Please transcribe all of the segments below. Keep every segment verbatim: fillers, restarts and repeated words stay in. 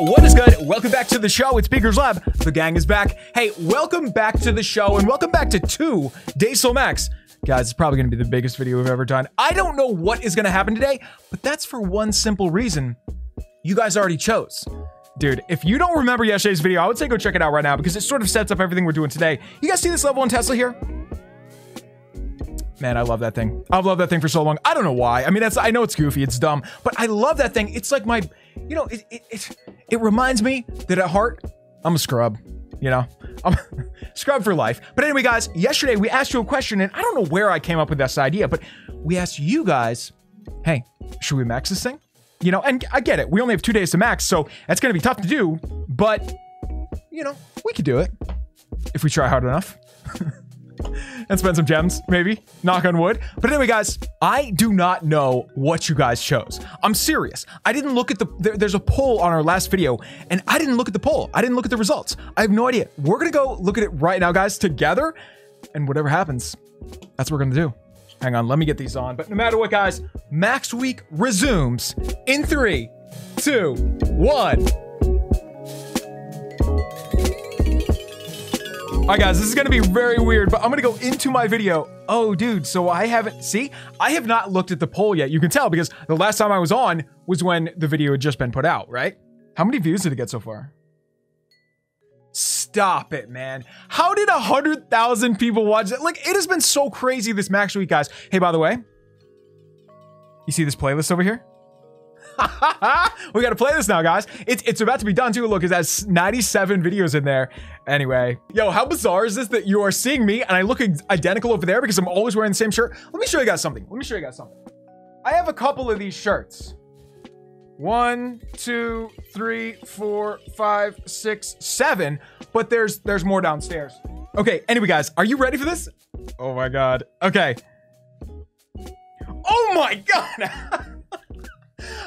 what is good? Welcome back to the show. It's Beaker's Lab. The gang is back. Hey, welcome back to the show and welcome back to two Diesel Max. Guys, it's probably going to be the biggest video we've ever done. I don't know what is going to happen today, but that's for one simple reason. You guys already chose. Dude, if you don't remember yesterday's video, I would say go check it out right now because it sort of sets up everything we're doing today. You guys see this level one Tesla here? Man, I love that thing. I've loved that thing for so long. I don't know why. I mean, that's, I know it's goofy, it's dumb, but I love that thing. It's like my, you know, it it, it, it reminds me that at heart, I'm a scrub, you know? I'm scrub for life. But anyway, guys, yesterday we asked you a question, and I don't know where I came up with this idea, but we asked you guys, hey, should we max this thing? You know, and I get it. We only have two days to max, so that's going to be tough to do, but, you know, we could do it if we try hard enough. And spend some gems, maybe. Knock on wood. But anyway, guys, I do not know what you guys chose. I'm serious. I didn't look at the... There, there's a poll on our last video, and I didn't look at the poll. I didn't look at the results. I have no idea. We're going to go look at it right now, guys, together. And whatever happens, that's what we're going to do. Hang on, let me get these on. But no matter what, guys, Max Week resumes in three, two, one... All right, guys, this is gonna be very weird, but I'm gonna go into my video. Oh, dude, so I haven't, see? I have not looked at the poll yet. You can tell because the last time I was on was when the video had just been put out, right? How many views did it get so far? Stop it, man. How did one hundred thousand people watch it? Like, it has been so crazy this Max Week, guys. Hey, by the way, you see this playlist over here? We gotta play this now, guys. It's it's about to be done too. Look, it has ninety-seven videos in there. Anyway, yo, how bizarre is this that you are seeing me and I look identical over there because I'm always wearing the same shirt? Let me show you guys something. Let me show you guys something. I have a couple of these shirts. One, two, three, four, five, six, seven. But there's there's more downstairs. Okay. Anyway, guys, are you ready for this? Oh my god. Okay. Oh my god.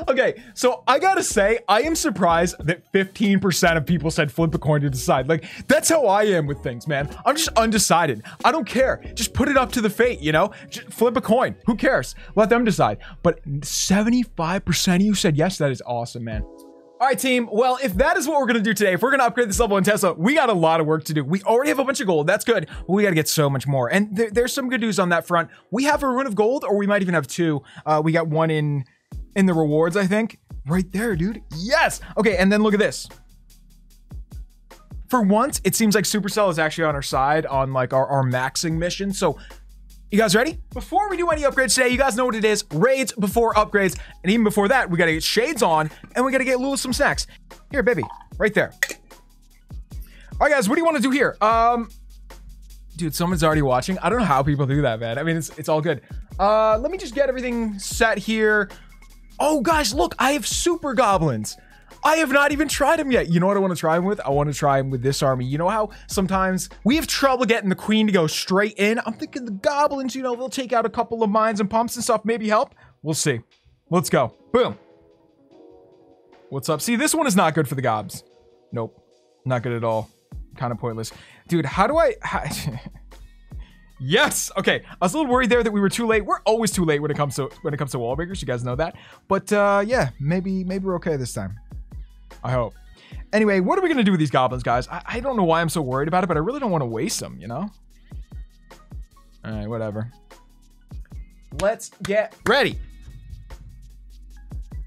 Okay, so I gotta say, I am surprised that fifteen percent of people said flip a coin to decide. Like, that's how I am with things, man. I'm just undecided. I don't care. Just put it up to the fate, you know? Just flip a coin. Who cares? Let them decide. But seventy-five percent of you said yes. That is awesome, man. All right, team. Well, if that is what we're going to do today, if we're going to upgrade this level in Tesla, we got a lot of work to do. We already have a bunch of gold. That's good. But we got to get so much more. And there, there's some good news on that front. We have a rune of gold, or we might even have two. Uh, we got one in... in the rewards, I think. Right there, dude. Yes! Okay, and then look at this. For once, it seems like Supercell is actually on our side on like our, our maxing mission. So, you guys ready? Before we do any upgrades today, you guys know what it is. Raids before upgrades. And even before that, we gotta get shades on and we gotta get Lulu some snacks. Here, baby. Right there. All right, guys, what do you want to do here? Um, dude, someone's already watching. I don't know how people do that, man. I mean, it's, it's all good. Uh, let me just get everything set here. Oh, guys, look, I have super goblins. I have not even tried them yet. You know what I want to try them with? I want to try them with this army. You know how sometimes we have trouble getting the queen to go straight in? I'm thinking the goblins, you know, they'll take out a couple of mines and pumps and stuff, maybe help. We'll see. Let's go. Boom. What's up? See, this one is not good for the gobs. Nope. Not good at all. Kind of pointless. Dude, how do I... How Yes. Okay. I was a little worried there that we were too late. We're always too late when it comes to when it comes to wall breakers. You guys know that. But uh, yeah, maybe maybe we're okay this time. I hope. Anyway, what are we gonna do with these goblins, guys? I, I don't know why I'm so worried about it, but I really don't want to waste them. You know. All right. Whatever. Let's get ready.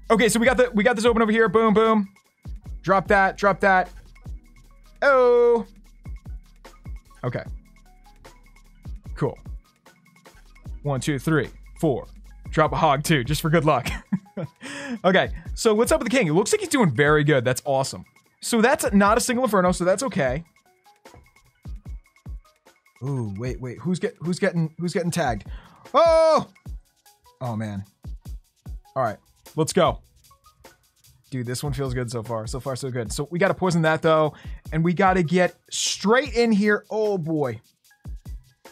Okay. So we got the we got this open over here. Boom. Boom. Drop that. Drop that. Oh. Okay. Cool. One, two, three, four. Drop a hog too, just for good luck. Okay, so what's up with the king? It looks like he's doing very good. That's awesome. So that's not a single inferno, so that's okay. Ooh, wait, wait. Who's get who's getting who's getting tagged? Oh, oh man. All right, let's go. Dude, this one feels good so far. So far, so good. So we gotta poison that though, and we gotta get straight in here. Oh boy.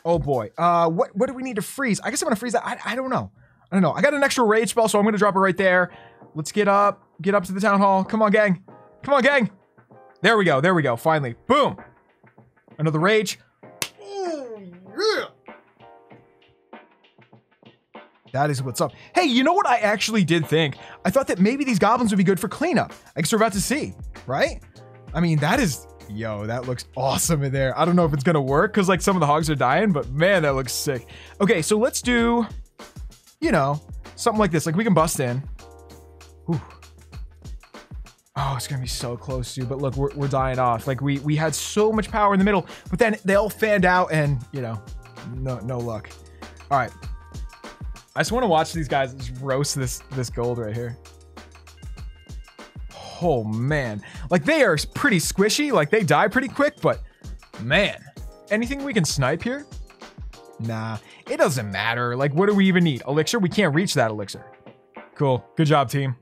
Oh boy, uh, what, what do we need to freeze? I guess I'm gonna freeze that, I, I don't know. I don't know, I got an extra rage spell, so I'm gonna drop it right there. Let's get up, get up to the town hall. Come on, gang, come on, gang. There we go, there we go, finally. Boom, another rage. Ooh, yeah. That is what's up. Hey, you know what I actually did think? I thought that maybe these goblins would be good for cleanup. I guess we're about to see, right? I mean, that is, yo, that looks awesome in there. I don't know if it's gonna work because like some of the hogs are dying, but man, that looks sick. Okay, so let's do, you know, something like this. Like we can bust in. Ooh. Oh, it's gonna be so close to, but look, we're, we're dying off. Like we we had so much power in the middle, but then they all fanned out and, you know, no, no luck. All right. I just want to watch these guys just roast this this gold right here. Oh man, like they are pretty squishy. Like they die pretty quick, but man, anything we can snipe here? Nah, it doesn't matter. Like what do we even need? Elixir? We can't reach that elixir. Cool, good job team.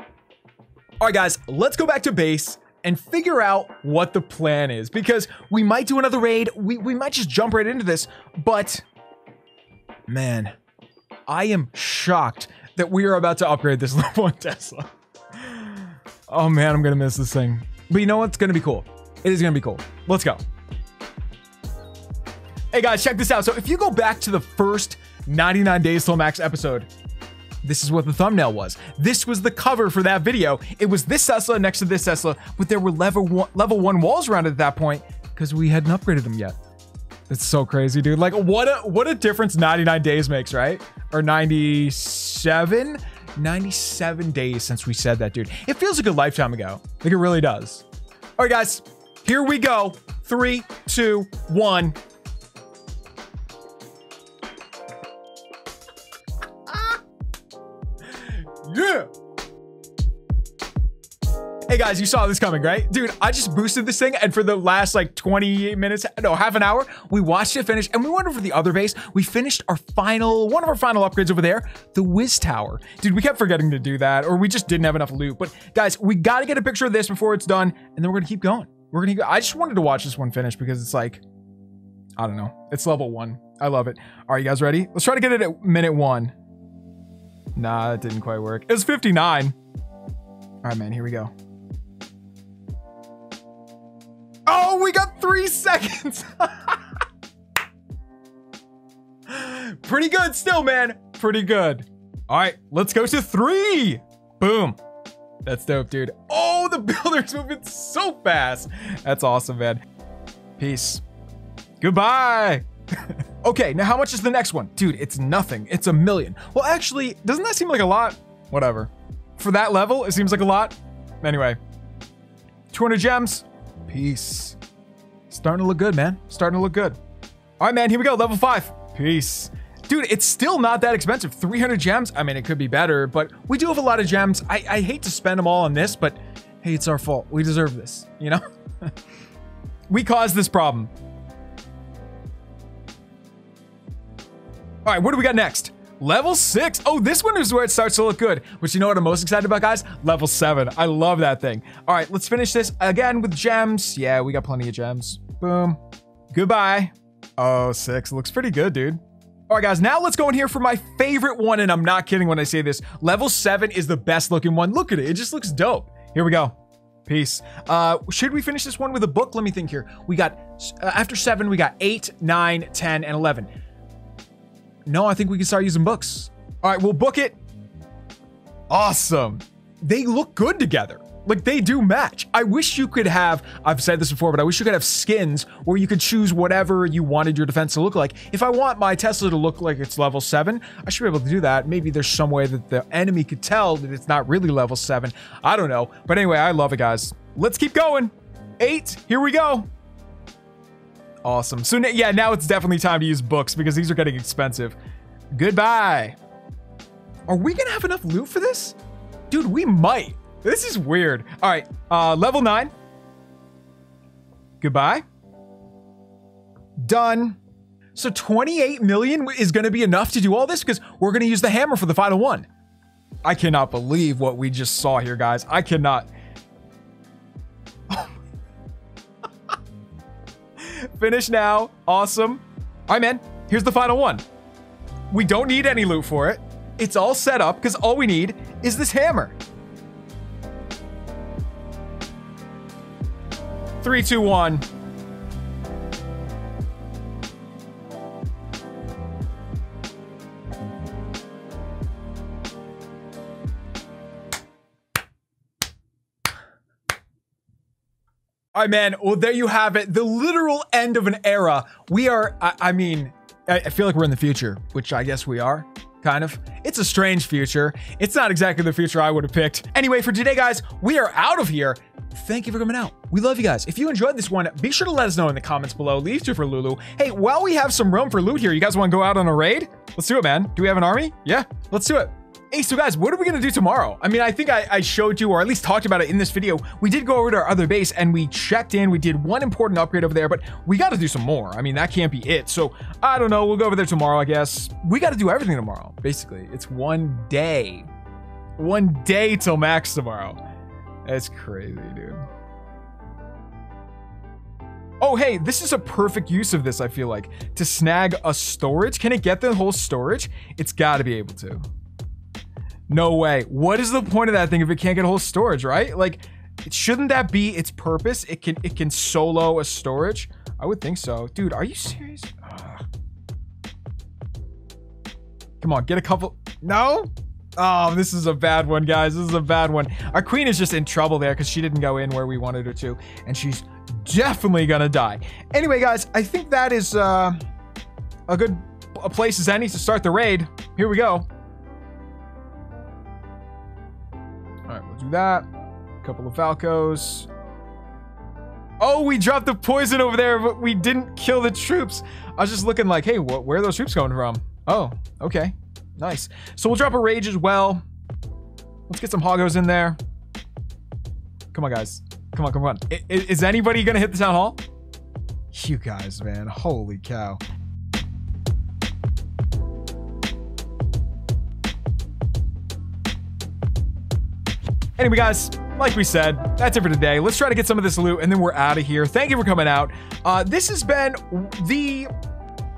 All right guys, let's go back to base and figure out what the plan is because we might do another raid. We, we might just jump right into this, but man, I am shocked that we are about to upgrade this level one Tesla. Oh man, I'm gonna miss this thing. But you know what? It's gonna be cool. It is gonna be cool. Let's go. Hey guys, check this out. So if you go back to the first ninety-nine Days Till Max episode, this is what the thumbnail was. This was the cover for that video. It was this Tesla next to this Tesla, but there were level one, level one walls around it at that point because we hadn't upgraded them yet. It's so crazy, dude. Like what a, what a difference ninety-nine days makes, right? Or ninety-seven? ninety-seven days since we said that, dude. It feels like a lifetime ago. Like it really does. All right, guys, here we go. Three, two, one. Yeah. Hey guys, you saw this coming, right? Dude, I just boosted this thing and for the last like twenty minutes, no, half an hour, we watched it finish and we went over the other base. We finished our final, one of our final upgrades over there, the Wiz Tower. Dude, we kept forgetting to do that or we just didn't have enough loot. But guys, we gotta get a picture of this before it's done and then we're gonna keep going. We're gonna, I just wanted to watch this one finish because it's like, I don't know, it's level one. I love it. All right, you guys ready? Let's try to get it at minute one. Nah, that didn't quite work. It was fifty-nine. All right, man, here we go. Oh, we got three seconds. Pretty good still, man. Pretty good. All right, let's go to three. Boom. That's dope, dude. Oh, the builder's moving so fast. That's awesome, man. Peace. Goodbye. Okay, now how much is the next one? Dude, it's nothing. It's a million. Well, actually, doesn't that seem like a lot? Whatever. For that level, it seems like a lot. Anyway, two hundred gems. Peace. Starting to look good, man. Starting to look good. All right, man, here we go. Level five. Peace. Dude, it's still not that expensive. three hundred gems. I mean, it could be better, but we do have a lot of gems. I, I hate to spend them all on this, but hey, it's our fault. We deserve this, you know? We caused this problem. All right, what do we got next? Level six. Oh, this one is where it starts to look good. But you know what I'm most excited about, guys? Level seven. I love that thing. All right, let's finish this again with gems. Yeah, we got plenty of gems. Boom. Goodbye. Oh, six. Looks pretty good, dude. All right, guys, now let's go in here for my favorite one. And I'm not kidding when I say this. Level seven is the best looking one. Look at it. It just looks dope. Here we go. Peace. Uh, should we finish this one with a book? Let me think here. We got, uh, after seven, we got eight, nine, ten, and eleven. No, I think we can start using books. All right, we'll book it. Awesome. They look good together. Like they do match. I wish you could have, I've said this before, but I wish you could have skins where you could choose whatever you wanted your defense to look like. If I want my Tesla to look like it's level seven, I should be able to do that. Maybe there's some way that the enemy could tell that it's not really level seven. I don't know. But anyway, I love it, guys. Let's keep going. Eight, here we go. Awesome. So yeah, now it's definitely time to use books because these are getting expensive. Goodbye. Are we gonna have enough loot for this? Dude, we might. This is weird. All right, uh, level nine. Goodbye. Done. So twenty-eight million is gonna be enough to do all this because we're gonna use the hammer for the final one. I cannot believe what we just saw here, guys. I cannot. Finish now. Awesome. All right, man. Here's the final one. We don't need any loot for it. It's all set up because all we need is this hammer. Three, two, one. All right, man. Well, there you have it. The literal end of an era. We are, I, I mean, I, I feel like we're in the future, which I guess we are. Kind of. It's a strange future. It's not exactly the future I would have picked. Anyway, for today, guys, we are out of here. Thank you for coming out. We love you guys. If you enjoyed this one, be sure to let us know in the comments below. Leave two for Lulu. Hey, while we have some room for loot here, you guys want to go out on a raid? Let's do it, man. Do we have an army? Yeah, let's do it. Hey, so guys, what are we going to do tomorrow? I mean, I think I, I showed you, or at least talked about it in this video. We did go over to our other base and we checked in. We did one important upgrade over there, but we got to do some more. I mean, that can't be it. So I don't know. We'll go over there tomorrow, I guess. We got to do everything tomorrow. Basically, it's one day, one day till max tomorrow. That's crazy, dude. Oh, hey, this is a perfect use of this. I feel like to snag a storage. Can it get the whole storage? It's got to be able to. No way. What is the point of that thing if it can't get a whole storage, right? Like, shouldn't that be its purpose? It can it can solo a storage? I would think so. Dude, are you serious? Ugh. Come on, get a couple. No? Oh, this is a bad one, guys. This is a bad one. Our queen is just in trouble there because she didn't go in where we wanted her to. And she's definitely gonna die. Anyway, guys, I think that is uh, a good a place as any to start the raid. Here we go. Do that. A couple of Falcos. Oh, we dropped the poison over there, but we didn't kill the troops. I was just looking like, hey, wh where are those troops coming from? Oh, okay. Nice. So we'll drop a rage as well. Let's get some hoggos in there. Come on, guys. Come on, come on. I is anybody going to hit the town hall? You guys, man. Holy cow. Anyway, guys, like we said, that's it for today. Let's try to get some of this loot, and then we're out of here. Thank you for coming out. Uh, this has been the,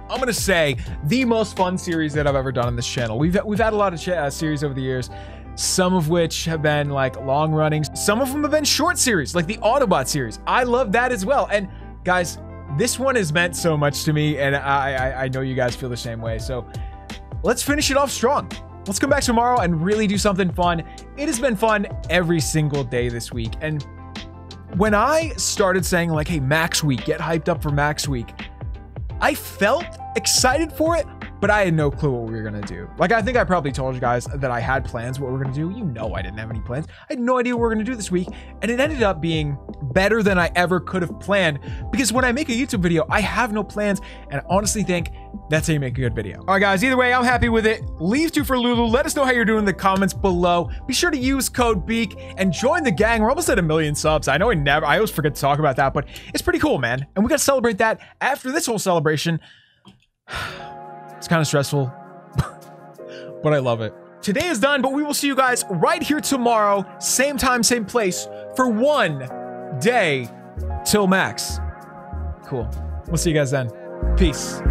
I'm going to say, the most fun series that I've ever done on this channel. We've, we've had a lot of uh, series over the years, some of which have been, like, long-running. Some of them have been short series, like the Autobot series. I love that as well. And, guys, this one has meant so much to me, and I, I, I know you guys feel the same way. So let's finish it off strong. Let's come back tomorrow and really do something fun. It has been fun every single day this week. And when I started saying like, hey, Max Week, get hyped up for Max Week, I felt excited for it, but I had no clue what we were gonna do. Like, I think I probably told you guys that I had plans, what we we're gonna do. You know, I didn't have any plans. I had no idea what we we're gonna do this week. And it ended up being better than I ever could have planned, because when I make a YouTube video, I have no plans. And I honestly think that's how you make a good video. All right, guys, either way, I'm happy with it. Leave two for Lulu. Let us know how you're doing in the comments below. Be sure to use code BEAK and join the gang. We're almost at a million subs. I know I never, I always forget to talk about that, but it's pretty cool, man. And we got to celebrate that after this whole celebration. It's kind of stressful, but I love it. Today is done, but we will see you guys right here tomorrow. Same time, same place for one day till max. Cool. We'll see you guys then. Peace.